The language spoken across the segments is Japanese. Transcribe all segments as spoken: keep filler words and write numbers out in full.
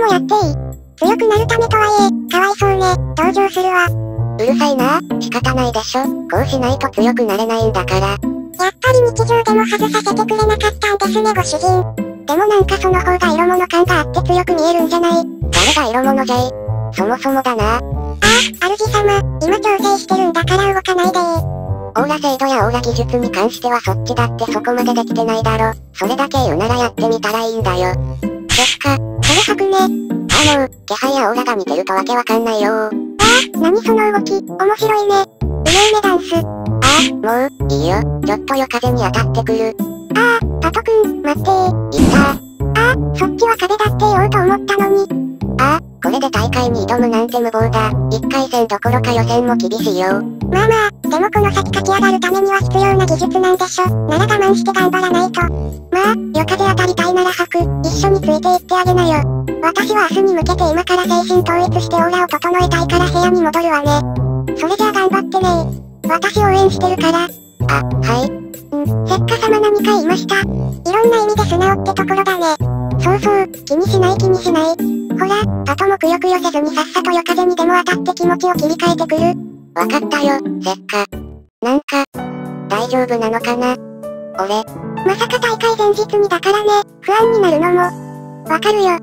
もやっていい？強くなるためとはいえ、かわいそうね、同情するわ。うるさいな、仕方ないでしょ、こうしないと強くなれないんだから。やっぱり日常でも外させてくれなかったんですねご主人。でもなんかその方が色物感があって強く見えるんじゃない？誰が色物じゃい。そもそもだな。ああ、主様、今調整してるんだから動かないでー。オーラ制度やオーラ技術に関してはそっちだってそこまでできてないだろ。それだけ言うならやってみたらいいんだよ。ですか、それ白ね。あの、気配やオーラが似てるとわけわかんないよ。ああ、なにその動き、面白いね。うめうめダンス。ああ、もう、いいよ。ちょっと夜風に当たってくる。ああ、パトくん、待ってー。いったー。ああ、そっちは壁だって言おうと思ったのに。ああ、これで大会に挑むなんて無謀だ。いっかい戦どころか予選も厳しいよ。まあまあ、でもこの先勝ち上がるためには必要な技術なんでしょ。なら我慢して頑張らないと。まあ、夜風当たりたいなら白、一緒についていってあげなよ。私は明日に向けて今から精神統一してオーラを整えたいから部屋に戻るわね。それじゃあ頑張ってねー。私応援してるから。あ、はい。ん、せっかさま何か言いました。いろんな意味で素直ってところだね。そうそう、気にしない気にしない。ほら、後もくよくよせずにさっさと夜風にでも当たって気持ちを切り替えてくる。わかったよ、せっか。なんか、大丈夫なのかな俺。まさか大会前日にだからね、不安になるのも。わかるよ。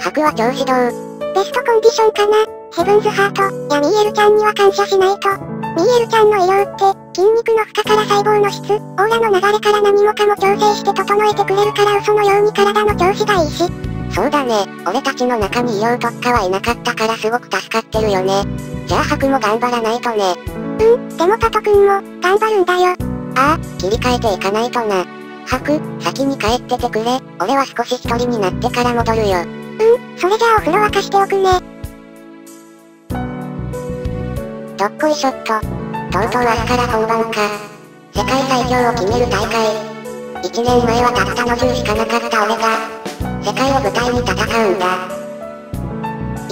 白は調子どう？ベストコンディションかな。ヘブンズハート、やミエルちゃんには感謝しないと。ミエルちゃんの色って、筋肉の負荷から細胞の質、オーラの流れから何もかも調整して整えてくれるから嘘のように体の調子がいいし。そうだね、俺たちの中に医療特化はいなかったからすごく助かってるよね。じゃあ白も頑張らないとね。うん、でもパトくんも、頑張るんだよ。ああ、切り替えていかないとな。白、先に帰っててくれ、俺は少し一人になってから戻るよ。うん、それじゃあお風呂沸かしておくね。どっこいショット。とうとう明日から本番か。世界最強を決める大会。いちねんまえはたったのじゅうしかなかった俺が、世界を舞台に戦うんだ。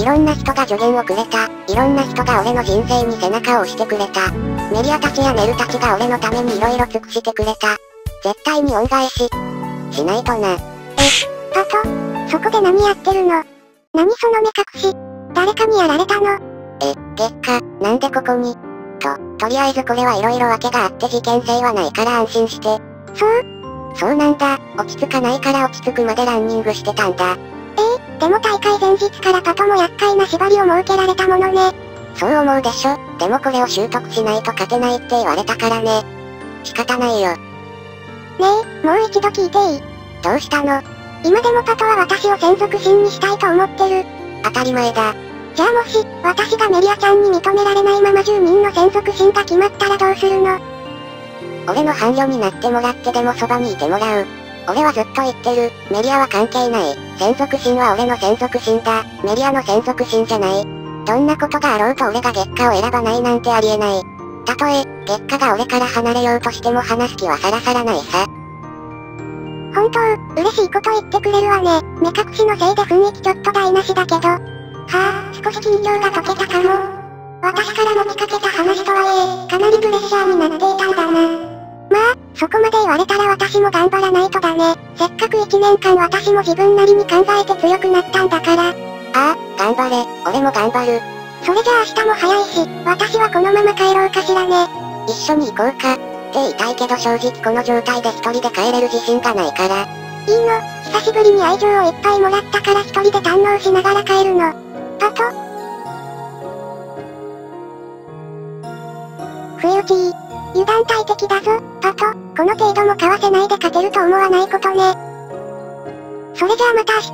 いろんな人が助言をくれた。いろんな人が俺の人生に背中を押してくれた。メディアたちやネルたちが俺のためにいろいろ尽くしてくれた。絶対に恩返し、しないとな。え、パト、そこで何やってるの？何その目隠し、誰かにやられたの？え、結果、なんでここに？と、とりあえずこれはいろいろ訳があって事件性はないから安心して。そうそうなんだ、落ち着かないから落ち着くまでランニングしてたんだ。えー、でも大会前日からパトも厄介な縛りを設けられたものね。そう思うでしょ、でもこれを習得しないと勝てないって言われたからね。仕方ないよ。ねえ、もう一度聞いていい？どうしたの？今でもパトは私を専属神にしたいと思ってる。当たり前だ。じゃあもし、私がメリアちゃんに認められないままじゅうにんの専属神が決まったらどうするの？俺の伴侶になってもらってでもそばにいてもらう。俺はずっと言ってる、メリアは関係ない。専属神は俺の専属神だ。メリアの専属神じゃない。どんなことがあろうと俺が月下を選ばないなんてありえない。たとえ、月下が俺から離れようとしても話す気はさらさらないさ。本当、嬉しいこと言ってくれるわね。目隠しのせいで雰囲気ちょっと台無しだけど。はぁ、あ、少し緊張が解けたかも。私から持ちかけた話とはいえ、かなりプレッシャーになっていたんだな。まあ、そこまで言われたら私も頑張らないとだね。せっかくいちねんかん私も自分なりに考えて強くなったんだから。ああ、頑張れ、俺も頑張る。それじゃあ明日も早いし、私はこのまま帰ろうかしらね。一緒に行こうか、って言いたいけど正直この状態で一人で帰れる自信がないから。いいの、久しぶりに愛情をいっぱいもらったから一人で堪能しながら帰るの。パト？不意打ちいい。油断大敵だぞ、パト。この程度もかわせないで勝てると思わないことね。それじゃあまた明日。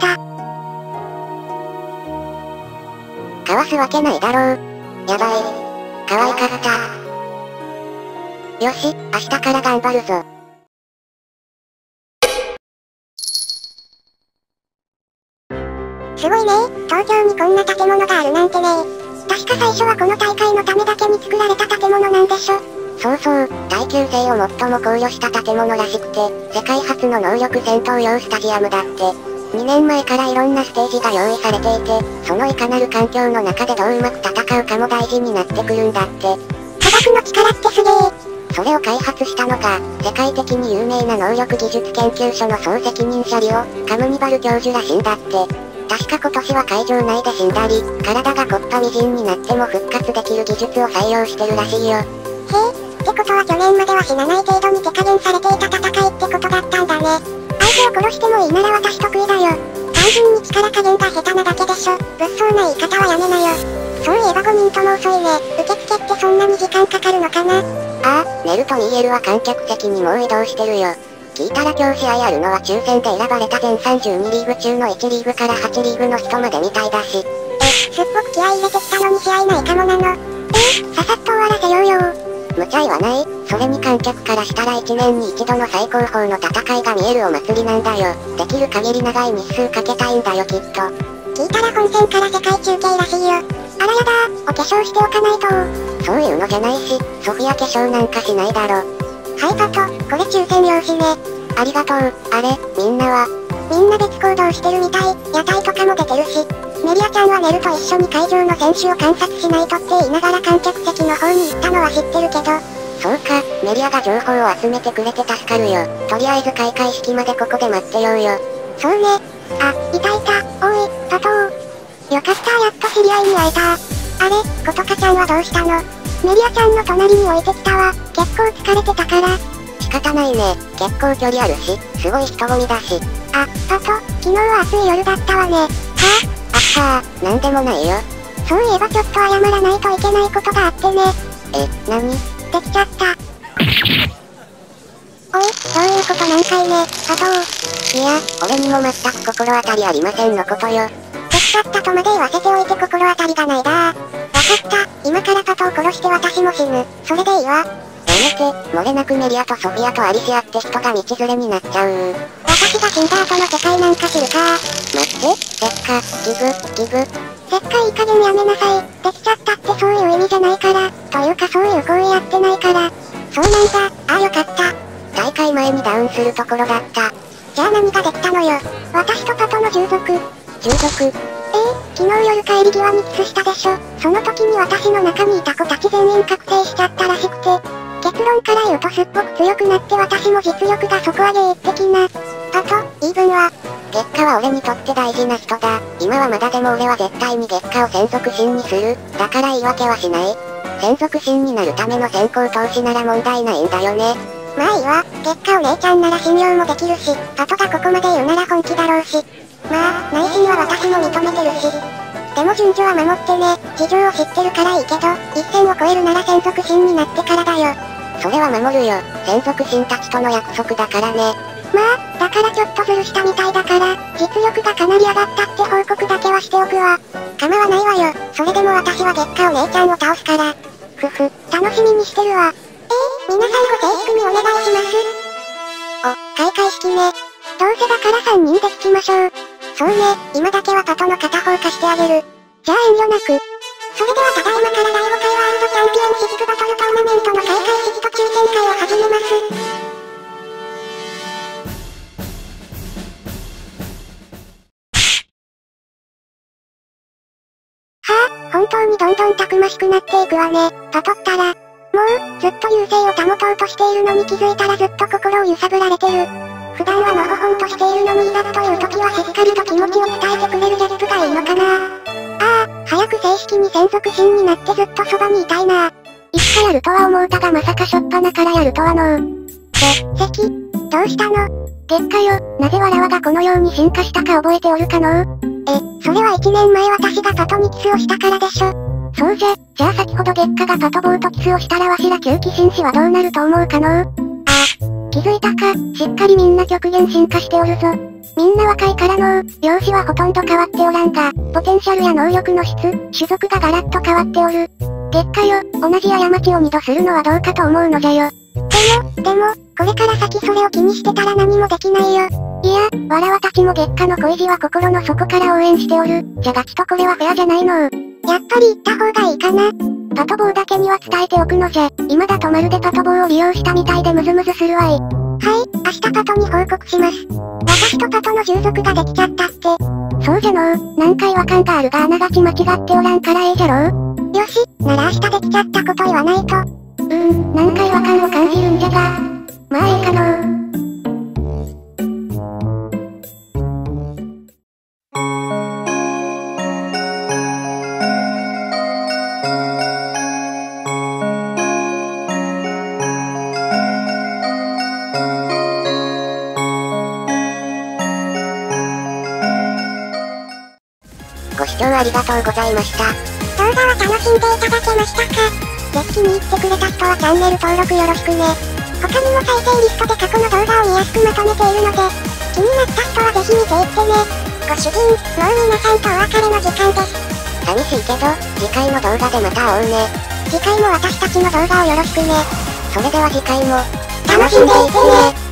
かわすわけないだろう。やばい。かわいかった。よし、明日から頑張るぞ。すごいねー、東京にこんな建物があるなんてねー。確か最初はこの大会のためだけに作られた建物なんでしょ。そうそう、耐久性を最も考慮した建物らしくて、世界初の能力戦闘用スタジアムだって。にねんまえからいろんなステージが用意されていて、そのいかなる環境の中でどううまく戦うかも大事になってくるんだって。科学の力ってすげー。それを開発したのが、世界的に有名な能力技術研究所の総責任者リオ・カムニバル教授らしいんだって。確か今年は会場内で死んだり、体が木っ端みじんになっても復活できる技術を採用してるらしいよ。へえ、ってことは去年までは死なない程度に手加減されていた戦いってことだったんだね。相手を殺してもいいなら私得意だよ。単純に力加減が下手なだけでしょ。物騒な言い方はやめなよ。そういえばごにんとも遅いね。受付ってそんなに時間かかるのかな。ああ、ネルとニエルは観客席にもう移動してるよ。聞いたら今日試合あるのは抽選で選ばれた全さんじゅうにリーグ中のいちリーグからはちリーグの人までみたいだし。え、すっごく気合い入れてきたのに試合ないかもなの。えー、ささっと終わらせようよ。無茶言わない。それに観客からしたらいちねんに一度の最高峰の戦いが見えるお祭りなんだよ。できる限り長い日数かけたいんだよきっと。聞いたら本戦から世界中継らしいよ。あらやだー、お化粧しておかないと。そういうのじゃないし、ソフィア化粧なんかしないだろ。はいパト、これ抽選用紙ね。ありがとう。あれ、みんなはみんな別行動してるみたい。屋台とかも出てるし。メリアちゃんはネルと一緒に会場の選手を観察しないとって言いながら観客席の方に行ったのは知ってるけど。そうか、メリアが情報を集めてくれて助かるよ。とりあえず開会式までここで待ってようよ。そうね。あ、いたいた、おい、パトー。よかったやっと知り合いに会えた。あれ、ことかちゃんはどうしたの。メリアちゃんの隣に置いてきたわ。結構疲れてたから。仕方ないね。結構距離あるし、すごい人混みだし。あ、パト、昨日は暑い夜だったわね。はぁ、あ、あっはぁ、なんでもないよ。そういえばちょっと謝らないといけないことがあってね。え、なに？できちゃった。おい、そういうこと何回ね、パトー。いや、俺にも全く心当たりありませんのことよ。できちゃったとまで言わせておいて心当たりがないだー。わかった、今からパトを殺して私も死ぬ。それでいいわ。やめて、漏れなくメリアとソフィアとアリシアって人が道連れになっちゃう。私が死んだ後の世界なんか知るかー。待って、せっか、ギブ、ギブ。せっかいい加減やめなさい。できちゃったってそういう意味じゃないから。というかそういう行為やってないから。そうなんだ、ああよかった。大会前にダウンするところだった。じゃあ何ができたのよ。私とパトの従属。従属。昨日夜帰り際にキスしたでしょ。その時に私の中にいた子たち全員覚醒しちゃったらしくて、結論から言うとすっごく強くなって私も実力が底上げ的な。あと、言い分は月下は俺にとって大事な人だ。今はまだでも俺は絶対に月下を専属神にする。だから言い訳はしない。専属神になるための先行投資なら問題ないんだよね。まあいいわ、月下お姉ちゃんなら信用もできるし、パトがここまで言うなら本気だろうし。まあ、内心は私も認めてるし。でも順序は守ってね。事情を知ってるからいいけど、一線を越えるなら専属神になってからだよ。それは守るよ。専属神たちとの約束だからね。まあ、だからちょっとずるしたみたいだから、実力がかなり上がったって報告だけはしておくわ。構わないわよ。それでも私は月下お姉ちゃんを倒すから。ふふ、楽しみにしてるわ。えー、皆さんご静粛にお願いします。お、開会式ね。どうせだからさんにんで弾きましょう。そうね、今だけはパトの片方貸してあげる。じゃあ遠慮なく。それではただいまからだいごかいワールドチャンピオンシップバトルトーナメントの開会式と抽選会を始めます。はぁ、あ、本当にどんどんたくましくなっていくわね、パトったら。もう、ずっと優勢を保とうとしているのに気づいたらずっと心を揺さぶられてる。普段はのほほんとしているのにいざという時はしっかりと気持ちを伝えてくれるギャップがいいのかな。ああ、早く正式に専属神になってずっとそばにいたいな。いつかやるとは思うたがまさかしょっぱなからやるとはのう。せ、関、どうしたの？月下よ、なぜわらわがこのように進化したか覚えておるかのう。え、それはいちねんまえ私がパトにキスをしたからでしょ。そうじゃ、じゃあ先ほど月下がパトボーとキスをしたらわしら旧騎紳士はどうなると思うかのう。気づいたか、しっかりみんな極限進化しておるぞ。みんな若いからのう、容姿はほとんど変わっておらんが、ポテンシャルや能力の質、種族がガラッと変わっておる。月下よ、同じ過ちを二度するのはどうかと思うのじゃよ。でも、でも、これから先それを気にしてたら何もできないよ。いや、わらわたちも月下の恋路は心の底から応援しておる。じゃがちとこれはフェアじゃないのう。やっぱり行った方がいいかな。パトボーだけには伝えておくのじゃ。今だとまるでパトボーを利用したみたいでムズムズするわい。はい、明日パトに報告します。私とパトの従属ができちゃったって。そうじゃのう、何か違和感があるがあながち間違っておらんからええじゃろう。よし、なら明日できちゃったこと言わないと。うーん、何か違和感を感じるんじゃが、まあええかのう。ご視聴ありがとうございました。動画は楽しんでいただけましたか？ぜひ気に入ってくれた人はチャンネル登録よろしくね。他にも再生リストで過去の動画を見やすくまとめているので、気になった人はぜひ見ていってね。ご主人、もう皆さんとお別れの時間です。寂しいけど、次回の動画でまた会おうね。次回も私たちの動画をよろしくね。それでは次回も、楽しんでいってね。